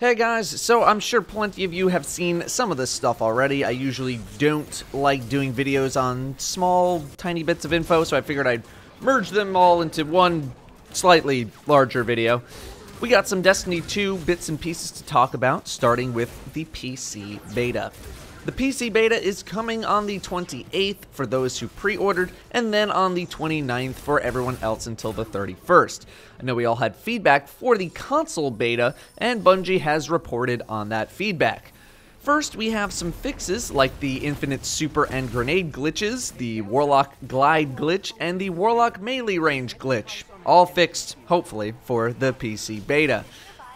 Hey guys, so I'm sure plenty of you have seen some of this stuff already. I usually don't like doing videos on small, tiny bits of info, so I figured I'd merge them all into one slightly larger video. We got some Destiny 2 bits and pieces to talk about, starting with the PC beta. The PC beta is coming on the 28th for those who pre-ordered, and then on the 29th for everyone else until the 31st. I know we all had feedback for the console beta, and Bungie has reported on that feedback. First, we have some fixes like the infinite super and grenade glitches, the warlock glide glitch, and the warlock melee range glitch. All fixed, hopefully, for the PC beta.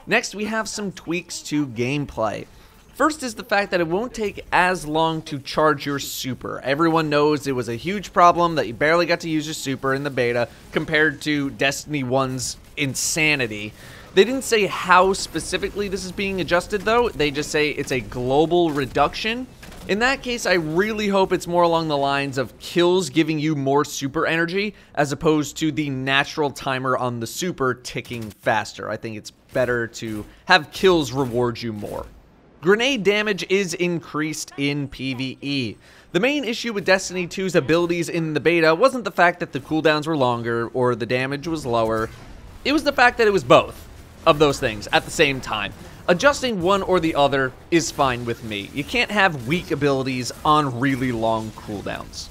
Next, we have some tweaks to gameplay. First is the fact that it won't take as long to charge your super. Everyone knows it was a huge problem that you barely got to use your super in the beta compared to Destiny 1's insanity. They didn't say how specifically this is being adjusted though, they just say it's a global reduction. In that case, I really hope it's more along the lines of kills giving you more super energy as opposed to the natural timer on the super ticking faster. I think it's better to have kills reward you more. Grenade damage is increased in PvE. The main issue with Destiny 2's abilities in the beta wasn't the fact that the cooldowns were longer or the damage was lower. It was the fact that it was both of those things at the same time. Adjusting one or the other is fine with me. You can't have weak abilities on really long cooldowns.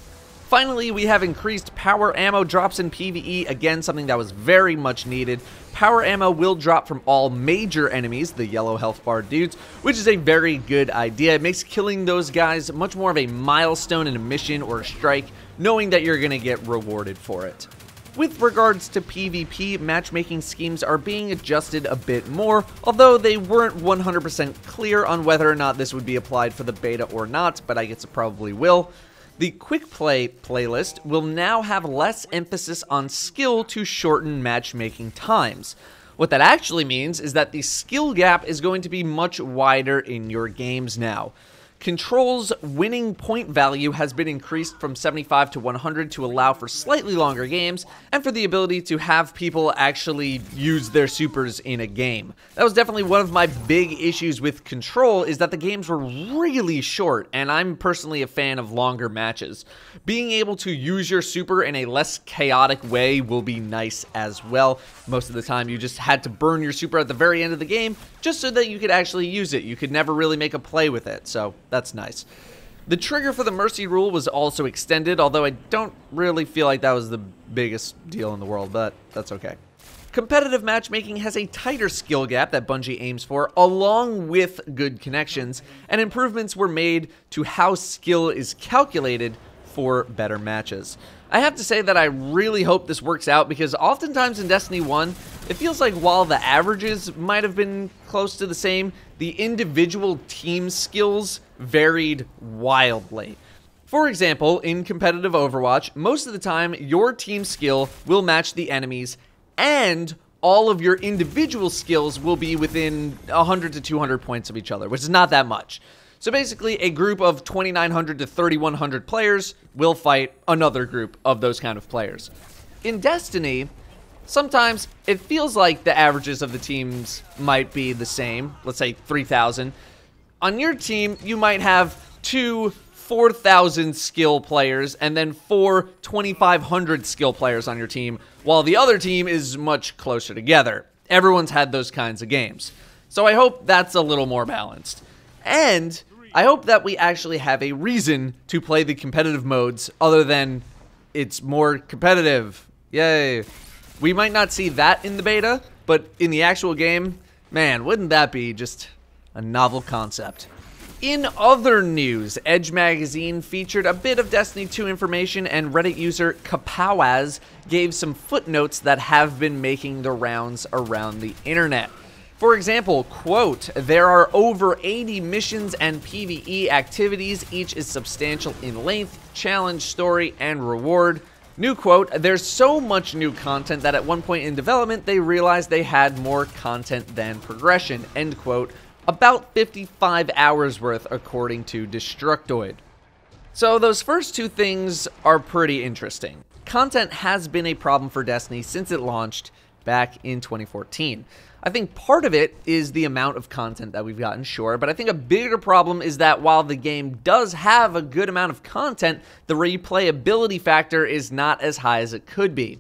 Finally, we have increased power ammo drops in PvE, again something that was very much needed. Power ammo will drop from all major enemies, the yellow health bar dudes, which is a very good idea. It makes killing those guys much more of a milestone in a mission or a strike, knowing that you're going to get rewarded for it. With regards to PvP, matchmaking schemes are being adjusted a bit more, although they weren't 100% clear on whether or not this would be applied for the beta or not, but I guess it probably will. The Quick Play playlist will now have less emphasis on skill to shorten matchmaking times. What that actually means is that the skill gap is going to be much wider in your games now. Control's winning point value has been increased from 75 to 100 to allow for slightly longer games and for the ability to have people actually use their supers in a game. That was definitely one of my big issues with Control is that the games were really short, and I'm personally a fan of longer matches. Being able to use your super in a less chaotic way will be nice as well. Most of the time you just had to burn your super at the very end of the game just so that you could actually use it. You could never really make a play with it, so that's nice. The trigger for the mercy rule was also extended, although I don't really feel like that was the biggest deal in the world, but that's okay. Competitive matchmaking has a tighter skill gap that Bungie aims for, along with good connections, and improvements were made to how skill is calculated for better matches. I have to say that I really hope this works out, because oftentimes in Destiny 1, it feels like while the averages might have been close to the same, the individual team skills varied wildly. For example, in competitive Overwatch, most of the time your team skill will match the enemy's and all of your individual skills will be within 100 to 200 points of each other, which is not that much. So basically, a group of 2,900 to 3,100 players will fight another group of those kind of players. In Destiny, sometimes it feels like the averages of the teams might be the same, let's say 3,000. On your team, you might have two 4,000 skill players and then four 2,500 skill players on your team, while the other team is much closer together. Everyone's had those kinds of games. So I hope that's a little more balanced. And I hope that we actually have a reason to play the competitive modes other than it's more competitive. Yay. We might not see that in the beta, but in the actual game, man, wouldn't that be just a novel concept. In other news, Edge Magazine featured a bit of Destiny 2 information, and Reddit user Kapowaz gave some footnotes that have been making the rounds around the internet. For example, quote, "There are over 80 missions and PvE activities, each is substantial in length, challenge, story, and reward." New quote, "There's so much new content that at one point in development, they realized they had more content than progression," end quote. About 55 hours worth, according to Destructoid. So those first two things are pretty interesting. Content has been a problem for Destiny since it launched back in 2014. I think part of it is the amount of content that we've gotten, sure, but I think a bigger problem is that while the game does have a good amount of content, the replayability factor is not as high as it could be.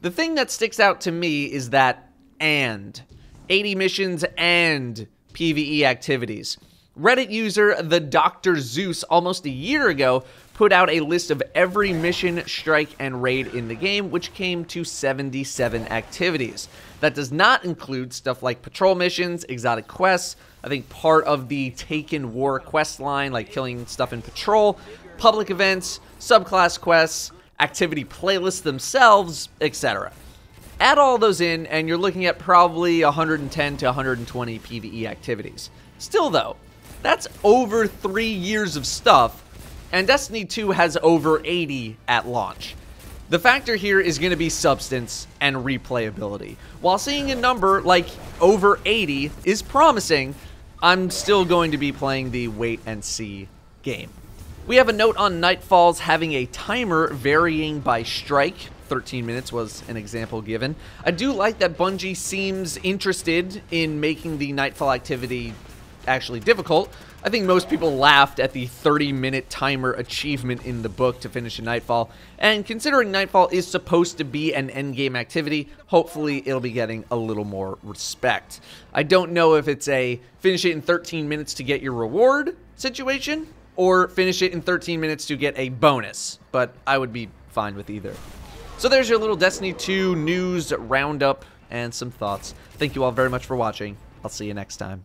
The thing that sticks out to me is that 80 missions and PvE activities. Reddit user TheDrZeus almost a year ago put out a list of every mission, strike, and raid in the game, which came to 77 activities. That does not include stuff like patrol missions, exotic quests, I think part of the Taken War quest line, like killing stuff in patrol, public events, subclass quests, activity playlists themselves, etc. Add all those in, and you're looking at probably 110 to 120 PvE activities. Still though, that's over 3 years of stuff, and Destiny 2 has over 80 at launch. The factor here is going to be substance and replayability. While seeing a number like over 80 is promising, I'm still going to be playing the wait and see game. We have a note on Nightfall's having a timer varying by strike. 13 minutes was an example given. I do like that Bungie seems interested in making the Nightfall activity actually difficult. I think most people laughed at the 30-minute timer achievement in the book to finish a Nightfall, and considering Nightfall is supposed to be an endgame activity, hopefully it'll be getting a little more respect. I don't know if it's a finish it in 13 minutes to get your reward situation, or finish it in 13 minutes to get a bonus, but I would be fine with either. So there's your little Destiny 2 news roundup and some thoughts. Thank you all very much for watching. I'll see you next time.